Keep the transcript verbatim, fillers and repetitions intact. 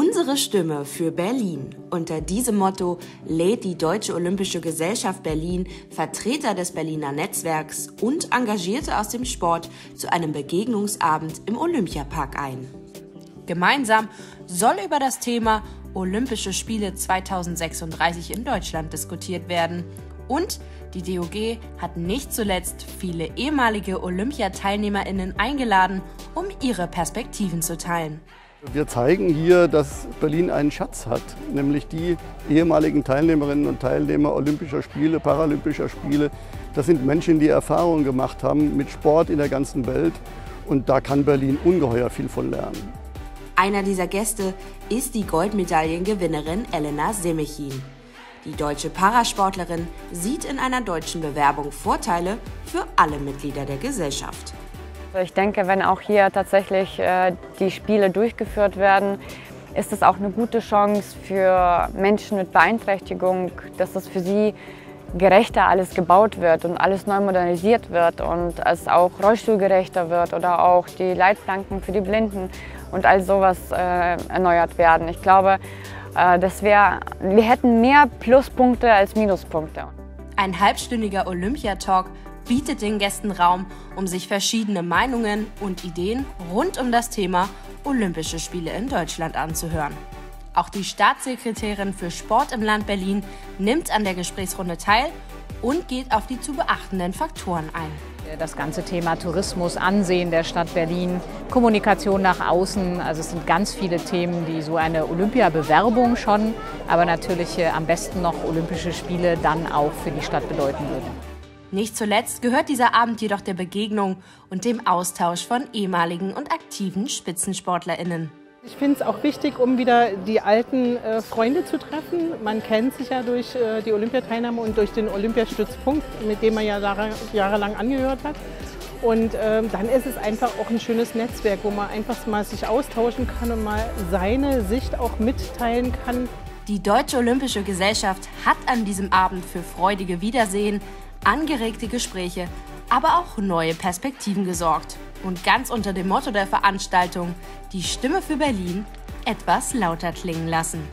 Unsere Stimme für Berlin. Unter diesem Motto lädt die Deutsche Olympische Gesellschaft Berlin Vertreter des Berliner Netzwerks und Engagierte aus dem Sport zu einem Begegnungsabend im Olympiapark ein. Gemeinsam soll über das Thema Olympische Spiele zweitausendsechsunddreißig in Deutschland diskutiert werden. Und die D O G hat nicht zuletzt viele ehemalige Olympiateilnehmerinnen eingeladen, um ihre Perspektiven zu teilen. Wir zeigen hier, dass Berlin einen Schatz hat, nämlich die ehemaligen Teilnehmerinnen und Teilnehmer Olympischer Spiele, Paralympischer Spiele. Das sind Menschen, die Erfahrungen gemacht haben mit Sport in der ganzen Welt, und da kann Berlin ungeheuer viel von lernen. Einer dieser Gäste ist die Goldmedaillengewinnerin Elena Semechin. Die deutsche Parasportlerin sieht in einer deutschen Bewerbung Vorteile für alle Mitglieder der Gesellschaft. Ich denke, wenn auch hier tatsächlich die Spiele durchgeführt werden, ist es auch eine gute Chance für Menschen mit Beeinträchtigung, dass es für sie gerechter alles gebaut wird und alles neu modernisiert wird und es auch rollstuhlgerechter wird oder auch die Leitplanken für die Blinden und all sowas erneuert werden. Ich glaube, dass wir, wir hätten mehr Pluspunkte als Minuspunkte. Ein halbstündiger Olympiatalk bietet den Gästen Raum, um sich verschiedene Meinungen und Ideen rund um das Thema Olympische Spiele in Deutschland anzuhören. Auch die Staatssekretärin für Sport im Land Berlin nimmt an der Gesprächsrunde teil und geht auf die zu beachtenden Faktoren ein. Das ganze Thema Tourismus, Ansehen der Stadt Berlin, Kommunikation nach außen, also es sind ganz viele Themen, die so eine Olympiabewerbung schon, aber natürlich am besten noch Olympische Spiele dann auch für die Stadt bedeuten würden. Nicht zuletzt gehört dieser Abend jedoch der Begegnung und dem Austausch von ehemaligen und aktiven SpitzensportlerInnen. Ich finde es auch wichtig, um wieder die alten äh, Freunde zu treffen. Man kennt sich ja durch äh, die Olympiateilnahme und durch den Olympiastützpunkt, mit dem man ja jahre, jahrelang angehört hat. Und ähm, dann ist es einfach auch ein schönes Netzwerk, wo man einfach mal sich austauschen kann und mal seine Sicht auch mitteilen kann. Die Deutsche Olympische Gesellschaft hat an diesem Abend für freudige Wiedersehen, angeregte Gespräche, aber auch neue Perspektiven gesorgt. Und ganz unter dem Motto der Veranstaltung, die Stimme für Berlin, etwas lauter klingen lassen.